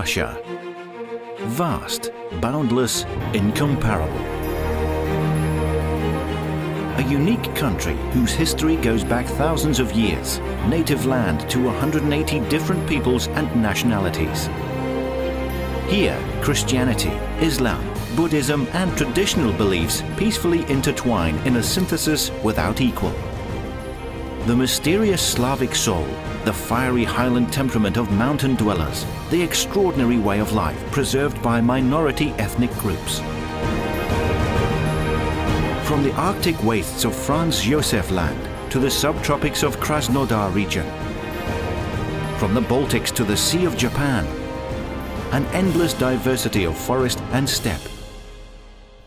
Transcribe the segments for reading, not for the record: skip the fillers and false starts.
Russia. Vast, boundless, incomparable. A unique country whose history goes back thousands of years. Native land to 180 different peoples and nationalities. Here, Christianity, Islam, Buddhism and traditional beliefs peacefully intertwine in a synthesis without equal. The mysterious Slavic soul, the fiery highland temperament of mountain dwellers, the extraordinary way of life preserved by minority ethnic groups. From the Arctic wastes of Franz Josef Land to the subtropics of Krasnodar region, from the Baltics to the Sea of Japan, an endless diversity of forest and steppe,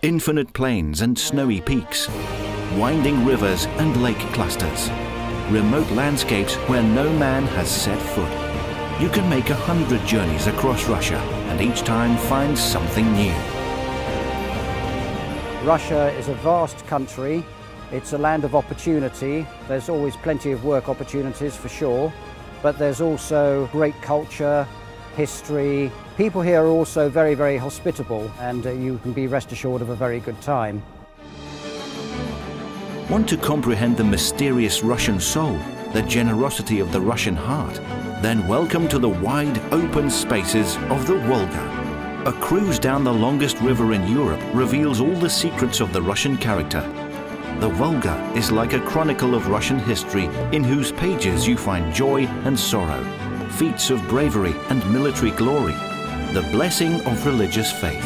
infinite plains and snowy peaks, winding rivers and lake clusters, remote landscapes where no man has set foot. You can make 100 journeys across Russia and each time find something new. Russia is a vast country. It's a land of opportunity. There's always plenty of work opportunities for sure, but there's also great culture, history. People here are also very, very hospitable, and you can be rest assured of a very good time. Want to comprehend the mysterious Russian soul, the generosity of the Russian heart? Then welcome to the wide, open spaces of the Volga. A cruise down the longest river in Europe reveals all the secrets of the Russian character. The Volga is like a chronicle of Russian history in whose pages you find joy and sorrow, feats of bravery and military glory, the blessing of religious faith.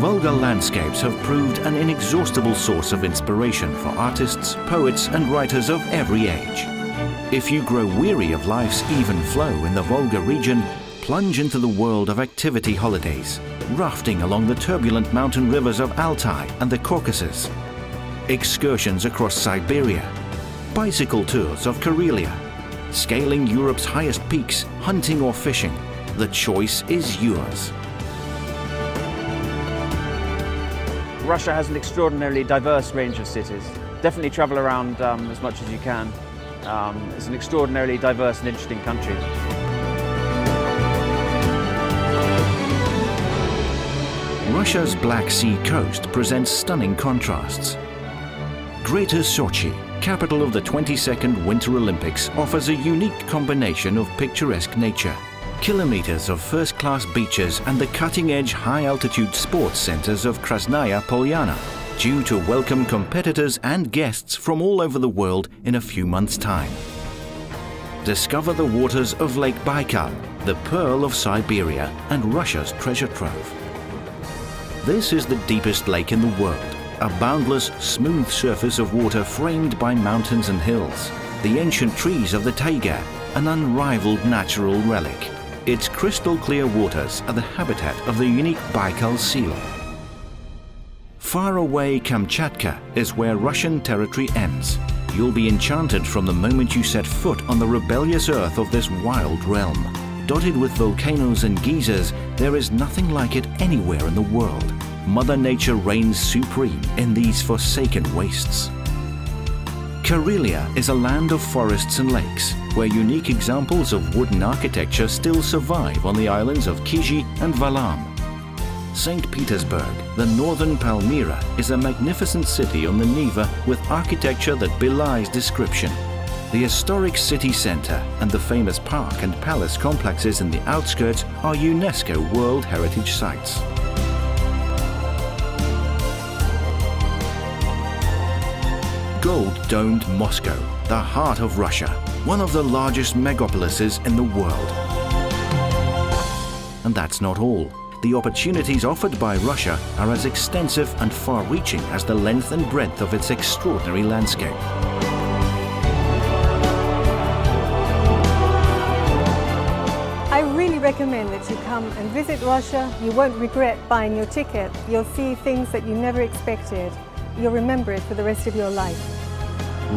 Volga landscapes have proved an inexhaustible source of inspiration for artists, poets and writers of every age. If you grow weary of life's even flow in the Volga region, plunge into the world of activity holidays, rafting along the turbulent mountain rivers of Altai and the Caucasus, excursions across Siberia, bicycle tours of Karelia, scaling Europe's highest peaks, hunting or fishing. The choice is yours. Russia has an extraordinarily diverse range of cities. Definitely travel around as much as you can. It's an extraordinarily diverse and interesting country. Russia's Black Sea coast presents stunning contrasts. Greater Sochi, capital of the 22nd Winter Olympics, offers a unique combination of picturesque nature, kilometers of first-class beaches and the cutting-edge high-altitude sports centers of Krasnaya Polyana, due to welcome competitors and guests from all over the world in a few months' time. Discover the waters of Lake Baikal, the pearl of Siberia and Russia's treasure trove. This is the deepest lake in the world, a boundless, smooth surface of water framed by mountains and hills, the ancient trees of the taiga, an unrivaled natural relic. Its crystal clear waters are the habitat of the unique Baikal seal. Far away Kamchatka is where Russian territory ends. You'll be enchanted from the moment you set foot on the rebellious earth of this wild realm. Dotted with volcanoes and geysers, there is nothing like it anywhere in the world. Mother Nature reigns supreme in these forsaken wastes. Karelia is a land of forests and lakes, where unique examples of wooden architecture still survive on the islands of Kizhi and Valaam. St. Petersburg, the northern Palmyra, is a magnificent city on the Neva with architecture that belies description. The historic city centre and the famous park and palace complexes in the outskirts are UNESCO World Heritage Sites. Gold-domed Moscow, the heart of Russia, one of the largest megapolises in the world. And that's not all. The opportunities offered by Russia are as extensive and far-reaching as the length and breadth of its extraordinary landscape. I really recommend that you come and visit Russia. You won't regret buying your ticket. You'll see things that you never expected. You'll remember it for the rest of your life.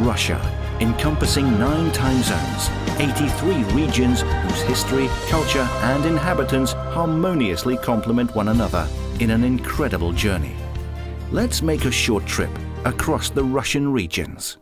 Russia, encompassing 9 time zones, 83 regions whose history, culture and inhabitants harmoniously complement one another in an incredible journey. Let's make a short trip across the Russian regions.